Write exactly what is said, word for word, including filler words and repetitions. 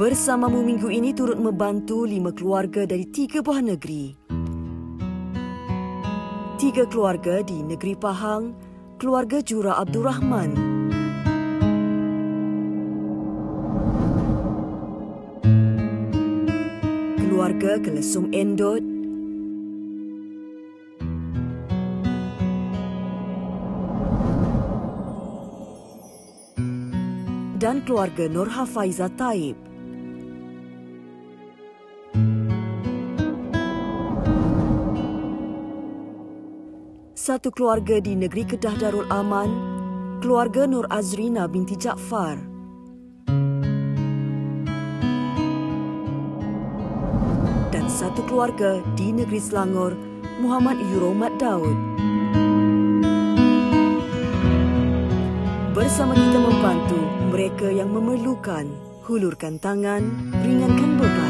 Bersamamu minggu ini turut membantu lima keluarga dari tiga buah negeri. Tiga keluarga di negeri Pahang, keluarga Jura Abdul Rahman. Keluarga Gelesung Endot. Dan keluarga Nurha Faizah Taib. Satu keluarga di negeri Kedah Darul Aman, keluarga Nur Azrina binti Ja'afar. Dan satu keluarga di negeri Selangor, Muhammad Yuromat Daud. Bersama kita membantu mereka yang memerlukan, hulurkan tangan, ringankan beban.